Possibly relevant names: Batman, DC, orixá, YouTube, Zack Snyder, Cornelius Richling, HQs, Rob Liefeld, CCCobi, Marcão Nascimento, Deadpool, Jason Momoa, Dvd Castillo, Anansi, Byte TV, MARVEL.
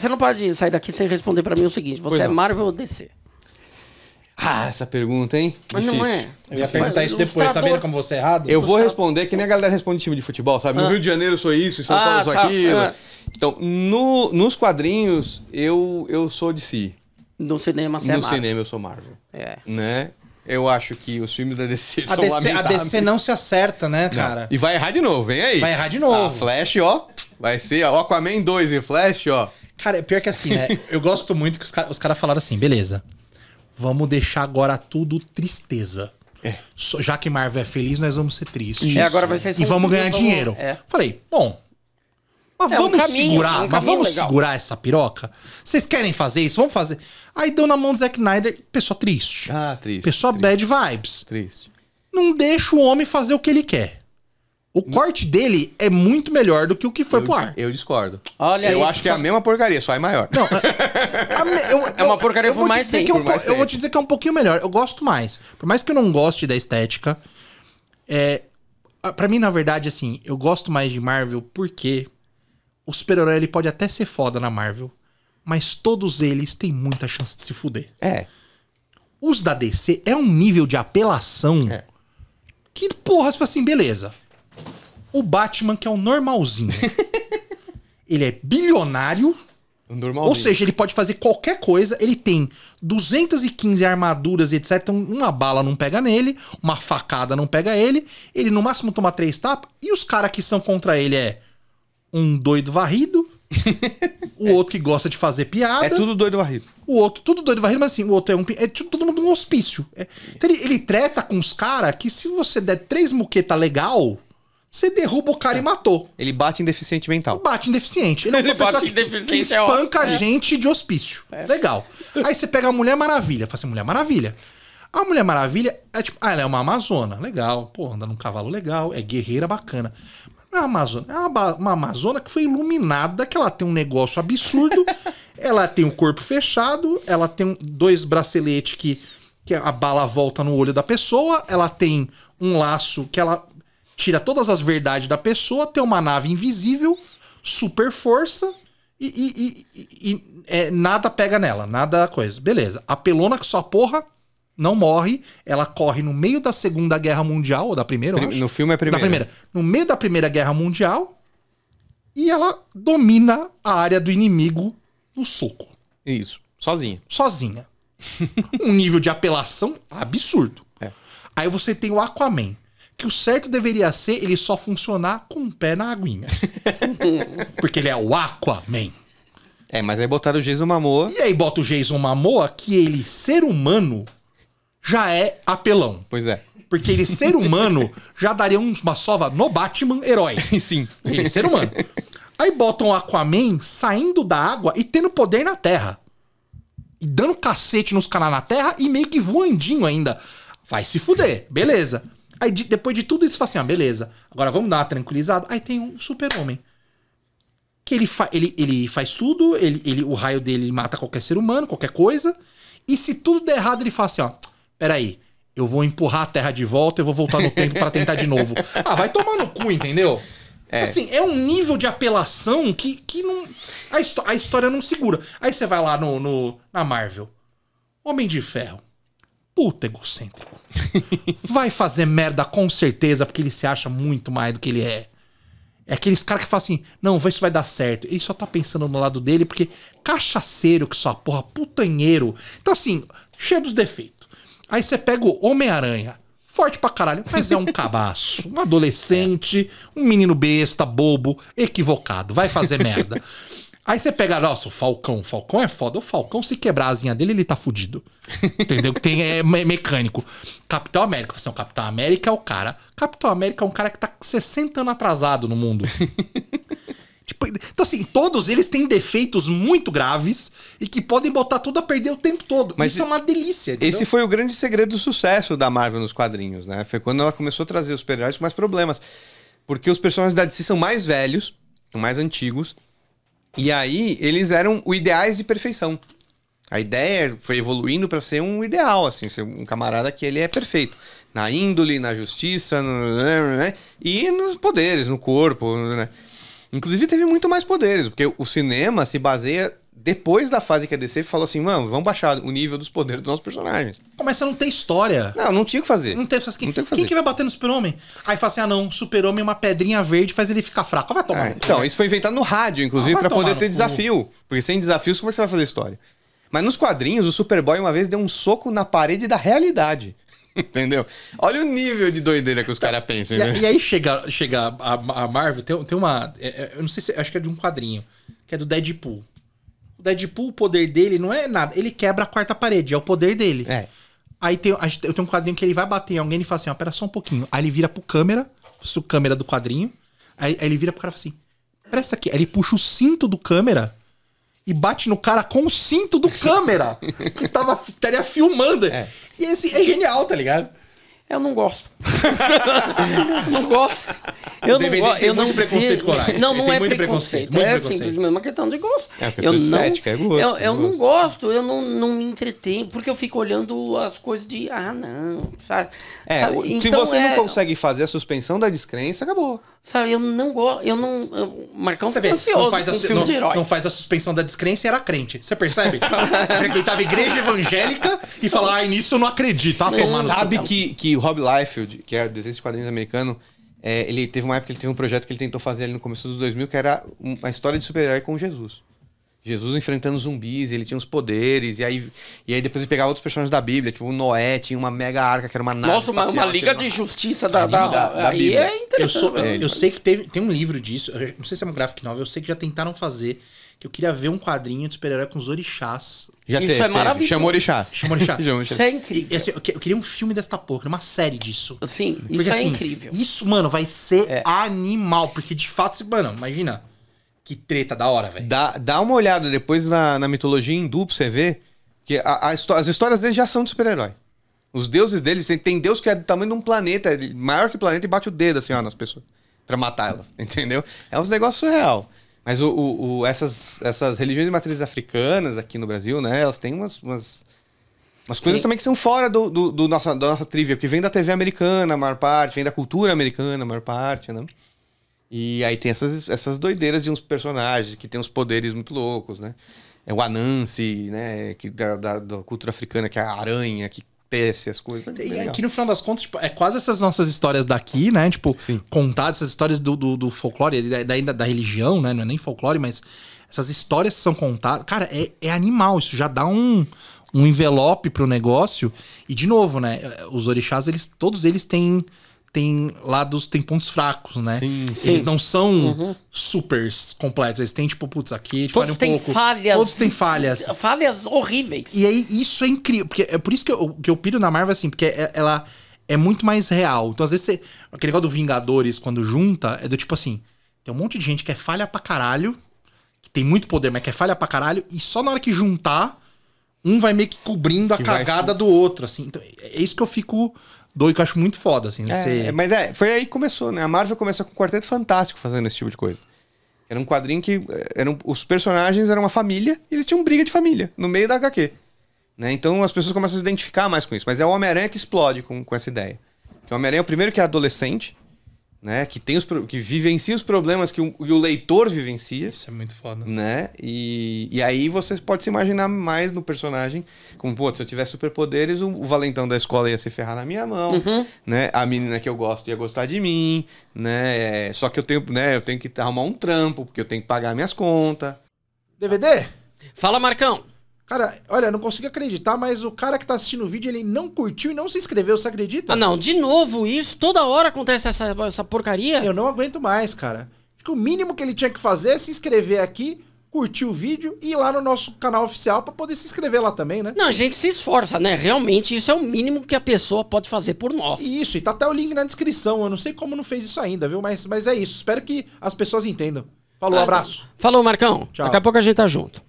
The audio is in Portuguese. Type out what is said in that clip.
Você não pode sair daqui sem responder pra mim o seguinte. Você é Marvel ou DC? Ah, essa pergunta, hein? Mas não é. Eu ia perguntar isso depois, tá vendo como você é errado? Eu vou responder que nem a galera responde time de futebol, sabe? No Rio de Janeiro eu sou isso, em São Paulo eu sou aquilo. Então, nos quadrinhos, eu sou DC. No cinema você é Marvel. No cinema eu sou Marvel. É. Né? Eu acho que os filmes da DC são lamentáveis. A DC não se acerta, né, cara? Não. E vai errar de novo, vem aí. Vai errar de novo. A Flash, ó. Vai ser ó, Aquaman 2 e Flash, ó. Cara, é pior que assim, né? Eu gosto muito que os caras falaram assim, beleza. Vamos deixar agora tudo tristeza. É. Já que Marvel é feliz, nós vamos ser tristes. É, agora vai ser e vamos ganhar dinheiro. É. Falei, bom, mas vamos segurar essa piroca? Vocês querem fazer isso? Vamos fazer. Aí deu na mão do Zack Snyder, pessoa triste. Ah, triste. Pessoa bad vibes. Triste. Não deixa o homem fazer o que ele quer. O corte dele é muito melhor do que o que foi pro ar. Eu discordo. Olha, eu acho que é a mesma porcaria, só é maior. Não, é uma porcaria por mais tempo. Eu vou te dizer que é um pouquinho melhor. Eu gosto mais. Por mais que eu não goste da estética, pra mim, na verdade, assim, eu gosto mais de Marvel porque o super-herói ele pode até ser foda na Marvel, mas todos eles têm muita chance de se fuder. É. Os da DC é um nível de apelação que, porra, você fala assim, beleza. O Batman, que é um normalzinho. Ele é bilionário. Normalzinho. Ou seja, ele pode fazer qualquer coisa. Ele tem 215 armaduras, etc. Uma bala não pega nele. Uma facada não pega ele. Ele, no máximo, toma 3 tapas. E os caras que são contra ele é um doido varrido. O outro que gosta de fazer piada. É tudo doido varrido. O outro, tudo doido varrido, mas assim, o outro é um... É todo mundo um hospício. É. Então, ele treta com os caras que se você der 3 muqueta legal... Você derruba o cara e matou. Ele bate em deficiente mental. Bate em deficiente. Ele bate em deficiente. Que espanca a gente de hospício. É. Legal. Aí você pega a Mulher Maravilha. Fala assim, Mulher Maravilha. A Mulher Maravilha é tipo... Ah, ela é uma amazona. Legal. Pô, anda num cavalo legal. É guerreira bacana. Mas não é uma amazona. É uma amazona que foi iluminada, que ela tem um negócio absurdo. Ela tem o corpo fechado. Ela tem 2 braceletes que a bala volta no olho da pessoa. Ela tem um laço que ela... Tira todas as verdades da pessoa, tem uma nave invisível, super força e nada pega nela, nada coisa. Beleza. A pelona que só porra não morre, ela corre no meio da Segunda Guerra Mundial, ou da Primeira, eu acho. No filme é a Primeira. Da Primeira. No meio da Primeira Guerra Mundial e ela domina a área do inimigo no soco. Isso. Sozinha. Sozinha. Um nível de apelação absurdo. É. Aí você tem o Aquaman. Que o certo deveria ser ele só funcionar com o pé na aguinha. Porque ele é o Aquaman. É, mas aí botaram o Jason Momoa. E aí bota o Jason Momoa, que ele, ser humano, já é apelão. Pois é. Porque ele, ser humano, já daria uma sova no Batman herói. Sim. Ele, ser humano. Aí botam o Aquaman saindo da água e tendo poder na terra. E dando cacete nos caras na terra e meio que voandinho ainda. Vai se fuder. Beleza. Aí depois de tudo isso, fala assim, ah, beleza, agora vamos dar uma tranquilizada. Aí tem um super-homem. Que ele faz tudo, o raio dele mata qualquer ser humano, qualquer coisa. E se tudo der errado, ele fala assim, ó, peraí, eu vou empurrar a Terra de volta, eu vou voltar no tempo pra tentar de novo. Ah, vai tomar no cu, entendeu? É. Assim, é um nível de apelação que não... A história não segura. Aí você vai lá na Marvel. Homem de Ferro. Puta egocêntrico. Vai fazer merda com certeza, porque ele se acha muito mais do que ele é. É aqueles caras que falam assim, não, isso vai dar certo. Ele só tá pensando no lado dele, porque cachaceiro que só porra, putanheiro. Então assim, cheio dos defeitos. Aí você pega o Homem-Aranha, forte pra caralho, mas é um cabaço. Um adolescente, um menino besta, bobo, equivocado. Vai fazer merda. Aí você pega, nossa, o Falcão. O Falcão é foda. O Falcão, se quebrar a asinha dele, ele tá fudido. Entendeu? Que tem mecânico. Capitão América. Assim, o Capitão América é o cara. Capitão América é um cara que tá 60 anos atrasado no mundo. Tipo, então, assim, todos eles têm defeitos muito graves e que podem botar tudo a perder o tempo todo. Mas isso é uma delícia. Entendeu? Esse foi o grande segredo do sucesso da Marvel nos quadrinhos, né? Foi quando ela começou a trazer os super-heróis com mais problemas. Porque os personagens da DC são mais velhos, são mais antigos. E aí, eles eram os ideais de perfeição. A ideia foi evoluindo pra ser um ideal, assim, ser um camarada que ele é perfeito. Na índole, na justiça, e nos poderes, no corpo. Inclusive, teve muito mais poderes, porque o cinema se baseia depois da fase que a DC falou assim, mano, vamos baixar o nível dos poderes dos nossos personagens. Começa a não ter história. Não, não tinha o que fazer. Não tem o que fazer. Quem que vai bater no super-homem? Aí fala assim, ah não, super-homem é uma pedrinha verde, faz ele ficar fraco. Vai tomar. Ah, então, isso foi inventado no rádio, inclusive, pra poder ter desafio. Porque sem desafios, como é que você vai fazer história? Mas nos quadrinhos, o Superboy uma vez deu um soco na parede da realidade. Entendeu? Olha o nível de doideira que os caras pensam. Né? E aí chega a Marvel, tem uma... eu não sei se... Acho que é de um quadrinho. Que é do Deadpool. O Deadpool, o poder dele não é nada. Ele quebra a quarta parede, é o poder dele. É. Aí eu tenho um quadrinho que ele vai bater em alguém e fala assim, ó, pera só um pouquinho. Aí ele vira pro câmera, o câmera do quadrinho. Aí ele vira pro cara e fala assim, presta aqui. Aí ele puxa o cinto do câmera e bate no cara com o cinto do câmera. Que estaria filmando. É. E esse é genial, tá ligado? Eu não gosto. Eu não gosto. Não é preconceito. É uma questão de gosto. Eu não me entretenho, porque eu fico olhando as coisas de... Ah, não, sabe? Se você não consegue fazer a suspensão da descrença, acabou. Sabe, eu não gosto, Marcão fica ansioso não faz a suspensão da descrença e era crente. Você percebe? Frequentava igreja evangélica e falava, ai, nisso eu não acredito. Você sabe que o Rob Liefeld, que é desenhista de quadrinhos americano, ele teve uma época que ele teve um projeto que ele tentou fazer ali no começo dos 2000, que era uma história de super-herói com Jesus. Jesus enfrentando zumbis, ele tinha uns poderes, e aí depois ele pegava outros personagens da Bíblia, tipo o Noé, tinha uma mega arca, que era uma nave espacial, uma liga de justiça da Bíblia. Aí é interessante. Eu sei que tem um livro disso, eu não sei se é um graphic novel, eu sei que já tentaram fazer, que eu queria ver um quadrinho de super-herói com os orixás. Isso é maravilhoso. Chamou orixás. Isso é incrível. E, assim, eu queria um filme desta porra, uma série disso. Sim, isso é incrível. Isso, mano, vai ser animal, porque de fato, mano, imagina... Que treta da hora, velho. Dá uma olhada depois na mitologia hindu pra você ver que as histórias deles já são de super-herói. Os deuses deles, tem deus que é do tamanho de um planeta, maior que o planeta, e bate o dedo assim, ó, nas pessoas, pra matá-las, entendeu? É uns negócios surreal. Mas essas religiões de matrizes africanas aqui no Brasil, né, elas têm umas coisas também que são fora da nossa trivia, porque vem da TV americana, a maior parte, vem da cultura americana, a maior parte, né? E aí tem essas doideiras de uns personagens que tem uns poderes muito loucos, né? É o Anansi, né? Que da cultura africana, que é a aranha, que tece as coisas. E aqui, no final das contas, tipo, é quase essas nossas histórias daqui, né? Tipo, contar essas histórias do folclore, da religião, né? Não é nem folclore, mas essas histórias que são contadas... Cara, é animal, isso já dá um envelope pro negócio. E, de novo, né? Os orixás, todos eles têm lados, tem pontos fracos, né? Sim. Eles não são supers completos. Eles têm, tipo, putz, aqui... Todos têm falhas. Falhas horríveis. E aí, isso é incrível. Porque é por isso que eu piro na Marvel, assim, porque ela é muito mais real. Então, às vezes, aquele negócio do Vingadores, quando junta, é do tipo assim... Tem um monte de gente que é falha pra caralho, que tem muito poder, mas que é falha pra caralho, e só na hora que juntar, um vai meio que cobrindo a cagada do outro, assim. Então, é isso que eu fico... que eu acho muito foda, assim. Foi aí que começou, né? A Marvel começou com um Quarteto Fantástico fazendo esse tipo de coisa. Era um quadrinho que... os personagens eram uma família e eles tinham briga de família no meio da HQ. Né? Então as pessoas começam a se identificar mais com isso. Mas é o Homem-Aranha que explode com essa ideia. Porque o Homem-Aranha é o primeiro que é adolescente, né? Que vivencia os problemas que o leitor vivencia. Isso é muito foda. Né? E aí você pode se imaginar mais no personagem. Como, pô, se eu tivesse superpoderes, o valentão da escola ia se ferrar na minha mão. Né? A menina que eu gosto ia gostar de mim. Né? Só que eu tenho que arrumar um trampo, porque eu tenho que pagar minhas contas. DVD? Fala, Marcão. Cara, olha, não consigo acreditar, mas o cara que tá assistindo o vídeo, ele não curtiu e não se inscreveu, você acredita? Ah, não, de novo isso? Toda hora acontece essa porcaria? Eu não aguento mais, cara. Acho que o mínimo que ele tinha que fazer é se inscrever aqui, curtir o vídeo e ir lá no nosso canal oficial pra poder se inscrever lá também, né? Não, a gente se esforça, né? Realmente, isso é o mínimo que a pessoa pode fazer por nós. Isso, e tá até o link na descrição, eu não sei como não fez isso ainda, viu? Mas é isso, espero que as pessoas entendam. Falou, abraço. Falou, Marcão. Tchau. Daqui a pouco a gente tá junto.